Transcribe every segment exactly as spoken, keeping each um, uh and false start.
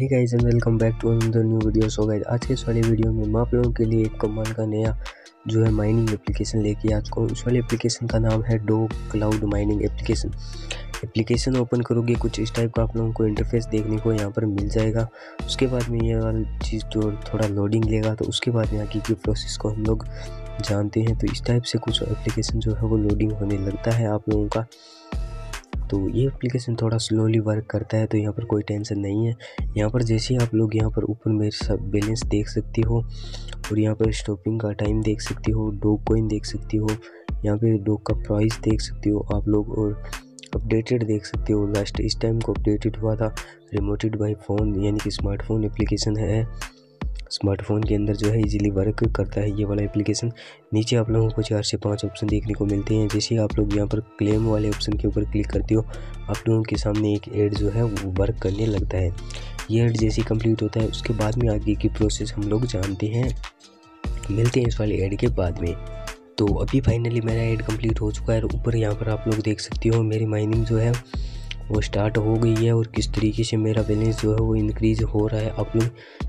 Hey guys and welcome back to another new video. So guys आज के इस वाले वीडियो में मैं आप लोगों के लिए एक कमाल का नया जो है माइनिंग एप्लीकेशन लेके आज को। इस वाले एप्लीकेशन का नाम है dog cloud mining application. Application open करोगे कुछ इस टाइप का आप लोगों को इंटरफेस देखने को यहाँ पर मिल जाएगा। उसके बाद में ये वाली चीज़ तो थोड़ा लोडिंग लेगा, तो उसके बाद में आगे की प्रोसेस को हम लोग जानते हैं। तो इस टाइप से कुछ एप्लीकेशन जो है वो लोडिंग होने लगता है आप लोगों का। तो ये एप्लीकेशन थोड़ा स्लोली वर्क करता है, तो यहाँ पर कोई टेंशन नहीं है। यहाँ पर जैसे ही आप लोग यहाँ पर ऊपर मेरे सब बैलेंस देख सकती हो और यहाँ पर स्टॉपिंग का टाइम देख सकती हो, डॉग कॉइन देख सकती हो, यहाँ पे डॉग का प्राइस देख सकती हो आप लोग, और अपडेटेड देख सकते हो। लास्ट इस टाइम को अपडेटेड हुआ था। रिमोटेड बाई फ़ोन यानी कि स्मार्टफोन एप्लीकेशन है, स्मार्टफोन के अंदर जो है इजीली वर्क करता है ये वाला एप्लीकेशन। नीचे आप लोगों को चार से पांच ऑप्शन देखने को मिलते हैं। जैसे ही आप लोग यहाँ पर क्लेम वाले ऑप्शन के ऊपर क्लिक करते हो आप लोगों के सामने एक ऐड जो है वो वर्क करने लगता है। ये ऐड जैसे ही कंप्लीट होता है उसके बाद में आगे की प्रोसेस हम लोग जानते हैं। मिलते हैं इस वाले ऐड के बाद में। तो अभी फाइनली मेरा ऐड कम्प्लीट हो चुका है और ऊपर यहाँ पर आप लोग देख सकते हो मेरी माइनिंग जो है वो स्टार्ट हो गई है और किस तरीके से मेरा बैलेंस जो है वो इंक्रीज़ हो रहा है आप लोग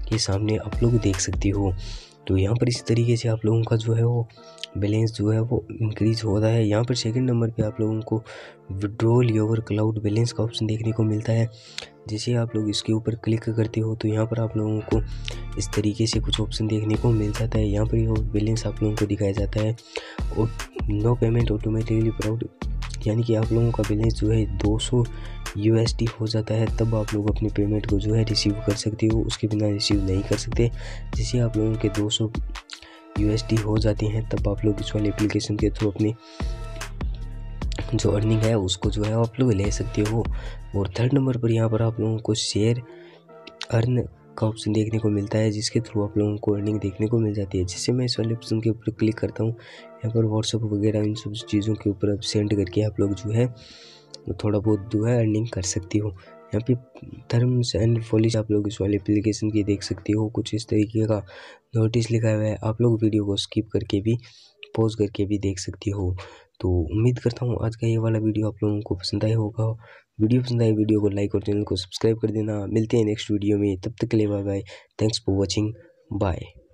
के सामने आप लोग देख सकते हो। तो यहाँ पर इस तरीके से आप लोगों का जो है वो बैलेंस जो है वो इंक्रीज़ हो रहा है। यहाँ पर सेकंड नंबर पे आप लोगों को विड्रॉल योर क्लाउड बैलेंस का ऑप्शन देखने को मिलता है। जैसे आप लोग इसके ऊपर क्लिक करते हो तो यहाँ पर आप लोगों को इस तरीके से कुछ ऑप्शन देखने को मिल जाता है। यहाँ पर ये बैलेंस आप लोगों को दिखाया जाता है और नो पेमेंट ऑटोमेटिकली प्राउड यानी कि आप लोगों का बैलेंस जो है दो सौ यूएसडी हो जाता है तब आप लोग अपनी पेमेंट को जो है रिसीव कर सकते हो, उसके बिना रिसीव नहीं कर सकते। जैसे आप लोगों के दो सौ यूएसडी हो जाते हैं तब आप लोग इस वाले एप्लीकेशन के थ्रू अपनी जो अर्निंग है उसको जो है आप लोग ले सकते हो। और थर्ड नंबर पर यहाँ पर आप लोगों को शेयर अर्न का ऑप्शन देखने को मिलता है जिसके थ्रू आप लोगों को अर्निंग देखने को मिल जाती है। जैसे मैं इस वाले ऑप्शन के ऊपर क्लिक करता हूँ यहाँ पर व्हाट्सअप वगैरह इन सब चीज़ों के ऊपर अब सेंड करके आप लोग जो है थोड़ा बहुत जो है अर्निंग कर सकती हो। यहाँ पे टर्म्स एंड पॉलिसी आप लोग इस वाले एप्लीकेशन की देख सकती हो। कुछ इस तरीके का नोटिस लिखा हुआ है, आप लोग वीडियो को स्किप करके भी पॉज करके भी देख सकती हो। तो उम्मीद करता हूँ आज का ये वाला वीडियो आप लोगों को पसंद आया होगा। वीडियो पसंद आए वीडियो को लाइक और चैनल को सब्सक्राइब कर देना। मिलते हैं नेक्स्ट वीडियो में, तब तक के लिए bye bye. Thanks for watching, bye.